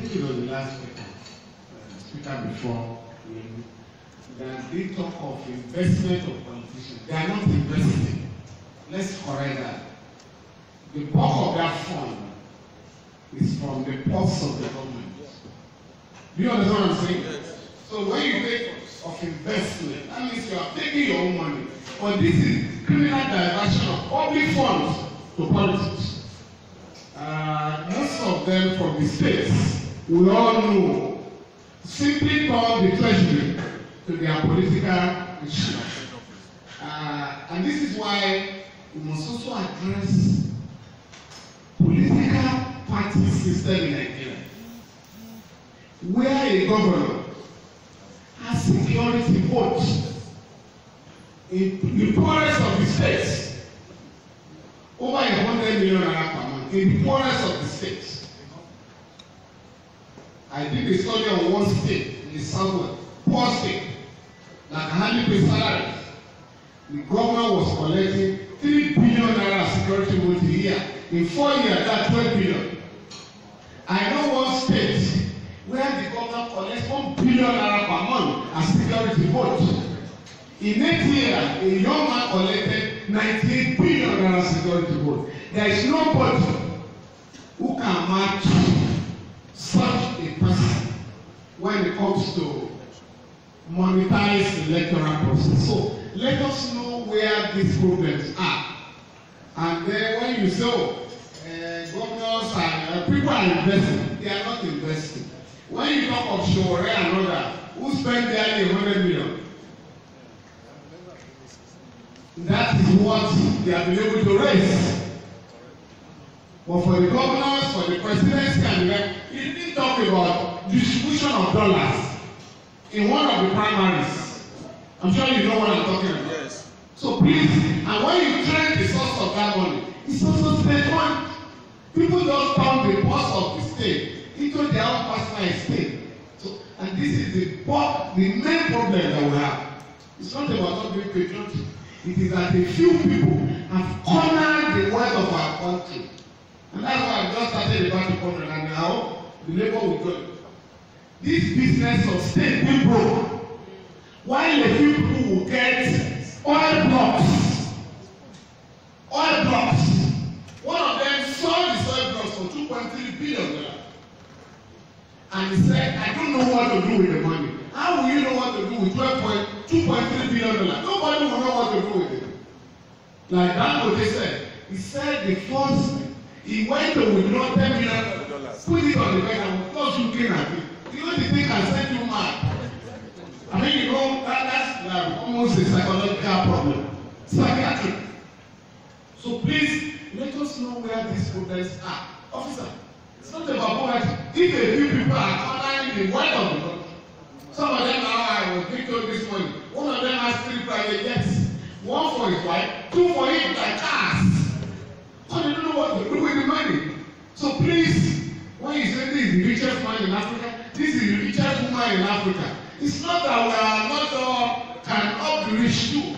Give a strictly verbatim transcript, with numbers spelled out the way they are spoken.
think it was the last speaker, uh, speaker before, that they talk of investment of politicians. They are not investing. Let's correct that. The bulk of that fund is from the pots of the government. Do you understand what I'm saying? Yes. So when you think of investment, that means you are taking your own money. But this is criminal diversion of public funds to politics. Uh, most of them from the states, we all know, simply call the treasury to their political issue. Uh, and this is why we must also address political party system in Nigeria, where a governor has security votes in the poorest of the states, over a hundred million naira per month, in the poorest of the states. I did a study on one state in the southwest, poor state, that can hardly pay salaries. The governor was collecting three billion naira security votes a year. In four years, that's twelve billion. I know one state where the governor collects one billion naira per month as security votes. In eight years, a young man collected ninety-eight billion naira security votes. There is nobody who can match such a person when it comes to monetize electoral process. So let us know where these problems are. And then when you say, oh, uh, governors and uh, people are investing, they are not investing. When you talk of Shore and others, who spend nearly one hundred million? That is what they have been able to raise. But for the governors, for the presidency candidate, he didn't talk about distribution of dollars in one of the primaries. I'm sure you know what I'm talking about. Yes. So please, and when you train the source of that money, it's also state money. People don't turn the boss of the state into their own personal estate. So, and this is the, the main problem that we have. It's not about not being patriotic. It is that a few people have cornered the wealth of our country. And that's why I've just started the battle corner, and now the labor will go. This business of state will broke. While a few people will get oil blocks. Oil blocks. One of them sold the oil blocks for two point three billion dollars. And he said, I don't know what to do with the money. How will you know what to do with two point three billion dollars? Nobody will know what to do with it. Like that what they said. He said the first, he went to withdraw ten million dollars, put it on the bank and close looking at it. You know the thing can set you mad. I mean, you know, that, that's like, almost a psychological problem. Psychiatric. So please, let us know where these problems are. Officer, it's not about what, if a few people are online, the word of the country. Some of them are, I was being told this morning, one of them has three private jets, one for his wife, two for him, like cars. So they don't know what to do with the money. So please, when you say this is the richest man in Africa, this is the richest woman in Africa. It's not that we are not all, can all be rich too.